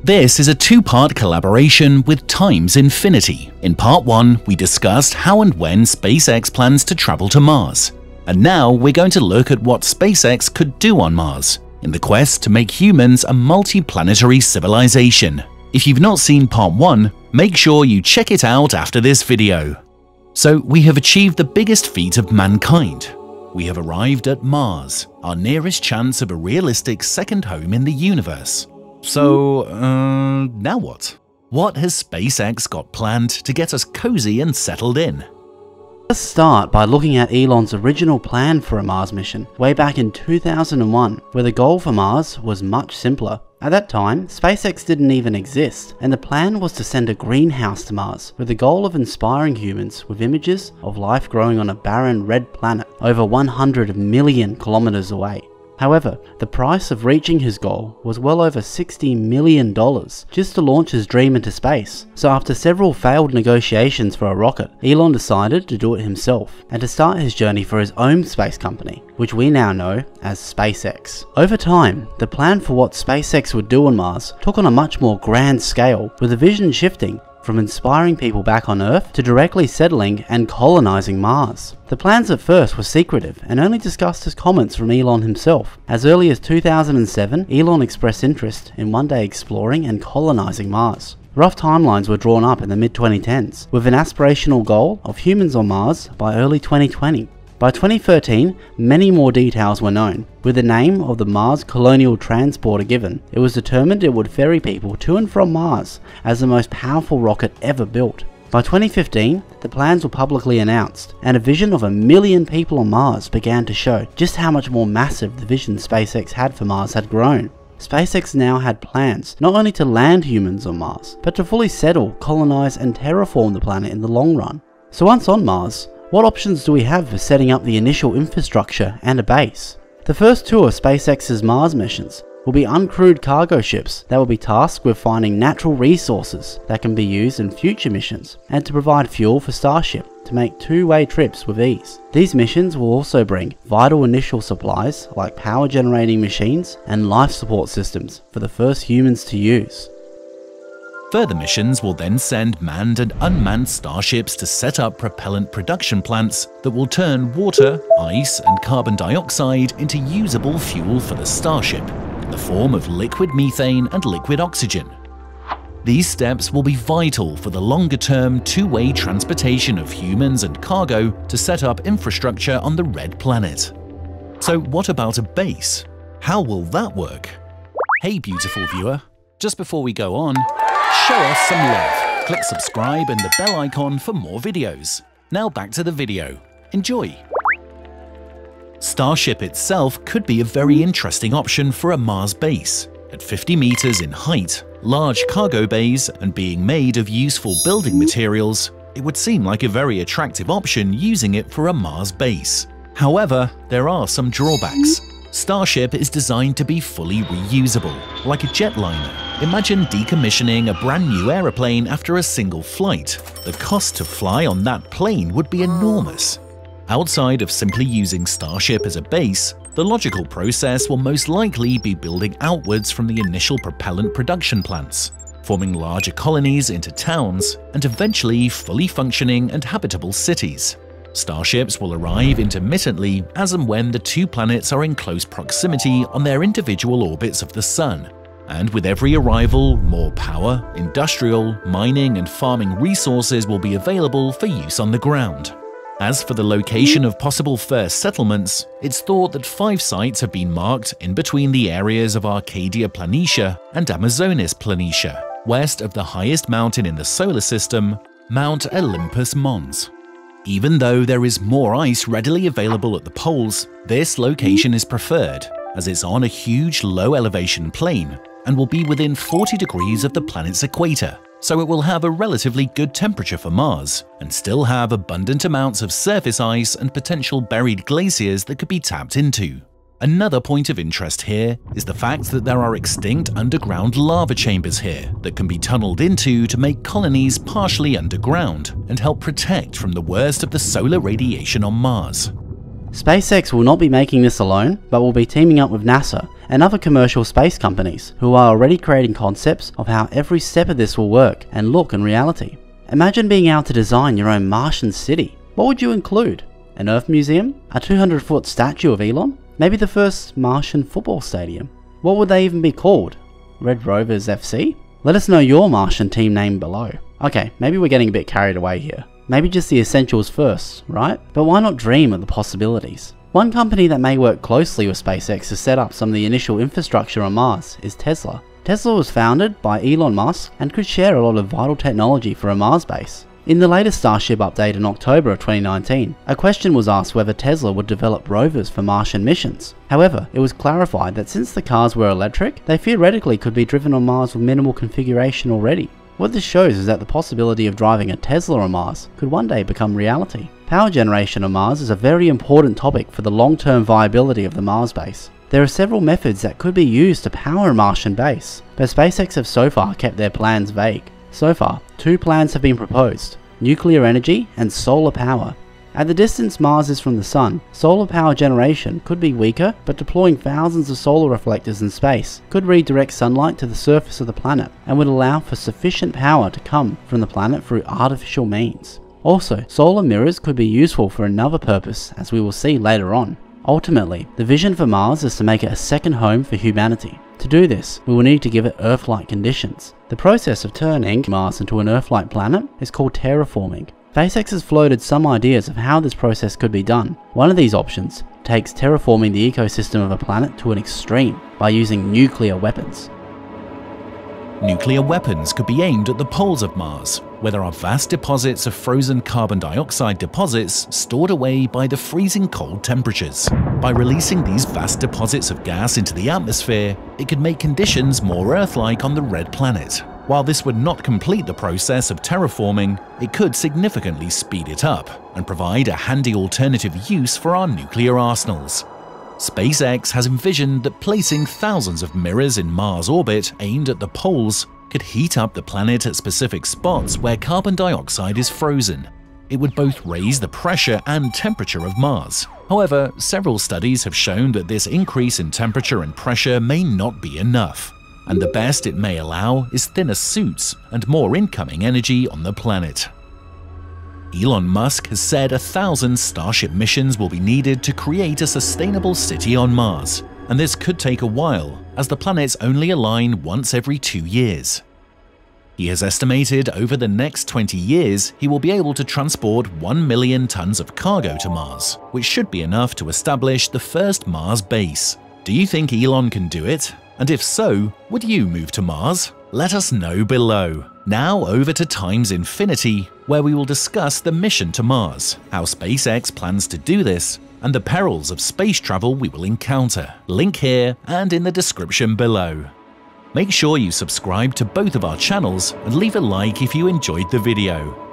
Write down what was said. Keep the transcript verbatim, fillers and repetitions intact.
This is a two-part collaboration with Times Infinity. In part one, we discussed how and when SpaceX plans to travel to Mars. And now we're going to look at what SpaceX could do on Mars, in the quest to make humans a multi-planetary civilization. If you've not seen part one, make sure you check it out after this video. So we have achieved the biggest feat of mankind. We have arrived at Mars, our nearest chance of a realistic second home in the universe. So, uh, now what? What has SpaceX got planned to get us cozy and settled in? Let's start by looking at Elon's original plan for a Mars mission way back in two thousand one, where the goal for Mars was much simpler. At that time, SpaceX didn't even exist, and the plan was to send a greenhouse to Mars with the goal of inspiring humans with images of life growing on a barren red planet over one hundred million kilometers away. However, the price of reaching his goal was well over sixty million dollars just to launch his dream into space. So after several failed negotiations for a rocket, Elon decided to do it himself and to start his journey for his own space company, which we now know as SpaceX. Over time, the plan for what SpaceX would do on Mars took on a much more grand scale, with the vision shifting from inspiring people back on Earth to directly settling and colonizing Mars. The plans at first were secretive and only discussed as comments from Elon himself. As early as two thousand seven, Elon expressed interest in one day exploring and colonizing Mars. Rough timelines were drawn up in the mid twenty tens, with an aspirational goal of humans on Mars by early twenty twenty. By twenty thirteen, many more details were known. With the name of the Mars Colonial Transporter given, it was determined it would ferry people to and from Mars as the most powerful rocket ever built. By twenty fifteen, the plans were publicly announced, and a vision of a million people on Mars began to show just how much more massive the vision SpaceX had for Mars had grown. SpaceX now had plans not only to land humans on Mars, but to fully settle, colonize, and terraform the planet in the long run. So once on Mars, what options do we have for setting up the initial infrastructure and a base? The first two of SpaceX's Mars missions will be uncrewed cargo ships that will be tasked with finding natural resources that can be used in future missions and to provide fuel for Starship to make two-way trips with ease. These missions will also bring vital initial supplies like power generating machines and life support systems for the first humans to use. Further missions will then send manned and unmanned starships to set up propellant production plants that will turn water, ice, and carbon dioxide into usable fuel for the Starship, in the form of liquid methane and liquid oxygen. These steps will be vital for the longer-term two-way transportation of humans and cargo to set up infrastructure on the Red Planet. So what about a base? How will that work? Hey beautiful viewer, just before we go on, show us some love, click subscribe and the bell icon for more videos. Now back to the video, enjoy! Starship itself could be a very interesting option for a Mars base. At fifty meters in height, large cargo bays and being made of useful building materials, it would seem like a very attractive option using it for a Mars base. However, there are some drawbacks. Starship is designed to be fully reusable, like a jetliner. Imagine decommissioning a brand new aeroplane after a single flight. The cost to fly on that plane would be enormous. Outside of simply using Starship as a base, the logical process will most likely be building outwards from the initial propellant production plants, forming larger colonies into towns, and eventually fully functioning and habitable cities. Starships will arrive intermittently as and when the two planets are in close proximity on their individual orbits of the Sun, and with every arrival, more power, industrial, mining and farming resources will be available for use on the ground. As for the location of possible first settlements, it's thought that five sites have been marked in between the areas of Arcadia Planitia and Amazonis Planitia, west of the highest mountain in the solar system, Mount Olympus Mons. Even though there is more ice readily available at the poles, this location is preferred, as it's on a huge low-elevation plain and will be within forty degrees of the planet's equator, so it will have a relatively good temperature for Mars and still have abundant amounts of surface ice and potential buried glaciers that could be tapped into. Another point of interest here is the fact that there are extinct underground lava chambers here that can be tunneled into to make colonies partially underground and help protect from the worst of the solar radiation on Mars. SpaceX will not be making this alone, but will be teaming up with NASA and other commercial space companies who are already creating concepts of how every step of this will work and look in reality. Imagine being able to design your own Martian city. What would you include? An Earth museum? A two hundred foot statue of Elon? Maybe the first Martian football stadium? What would they even be called? Red Rovers F C? Let us know your Martian team name below. Okay, maybe we're getting a bit carried away here. Maybe just the essentials first, right? But why not dream of the possibilities? One company that may work closely with SpaceX to set up some of the initial infrastructure on Mars is Tesla. Tesla was founded by Elon Musk and could share a lot of vital technology for a Mars base. In the latest Starship update in October of twenty nineteen, a question was asked whether Tesla would develop rovers for Martian missions. However, it was clarified that since the cars were electric, they theoretically could be driven on Mars with minimal configuration already. What this shows is that the possibility of driving a Tesla on Mars could one day become reality. Power generation on Mars is a very important topic for the long-term viability of the Mars base. There are several methods that could be used to power a Martian base, but SpaceX have so far kept their plans vague. So far, two plans have been proposed, nuclear energy and solar power. At the distance Mars is from the Sun, solar power generation could be weaker, but deploying thousands of solar reflectors in space could redirect sunlight to the surface of the planet and would allow for sufficient power to come from the planet through artificial means. Also, solar mirrors could be useful for another purpose, as we will see later on. Ultimately, the vision for Mars is to make it a second home for humanity. To do this, we will need to give it Earth-like conditions. The process of turning Mars into an Earth-like planet is called terraforming. SpaceX has floated some ideas of how this process could be done. One of these options takes terraforming the ecosystem of a planet to an extreme by using nuclear weapons. Nuclear weapons could be aimed at the poles of Mars, where there are vast deposits of frozen carbon dioxide deposits stored away by the freezing cold temperatures. By releasing these vast deposits of gas into the atmosphere, it could make conditions more Earth-like on the red planet. While this would not complete the process of terraforming, it could significantly speed it up and provide a handy alternative use for our nuclear arsenals. SpaceX has envisioned that placing thousands of mirrors in Mars orbit aimed at the poles could heat up the planet at specific spots where carbon dioxide is frozen. It would both raise the pressure and temperature of Mars. However, several studies have shown that this increase in temperature and pressure may not be enough, and the best it may allow is thinner suits and more incoming energy on the planet. Elon Musk has said a thousand Starship missions will be needed to create a sustainable city on Mars, and this could take a while, as the planets only align once every two years. He has estimated over the next twenty years he will be able to transport one million tons of cargo to Mars, which should be enough to establish the first Mars base. Do you think Elon can do it? And if so, would you move to Mars? Let us know below. Now over to Times Infinity, where we will discuss the mission to Mars, how SpaceX plans to do this, and the perils of space travel we will encounter. Link here and in the description below. Make sure you subscribe to both of our channels and leave a like if you enjoyed the video.